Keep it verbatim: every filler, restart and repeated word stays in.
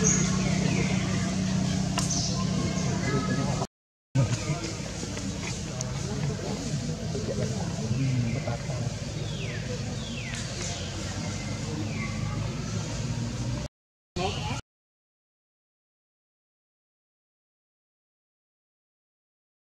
Thank you.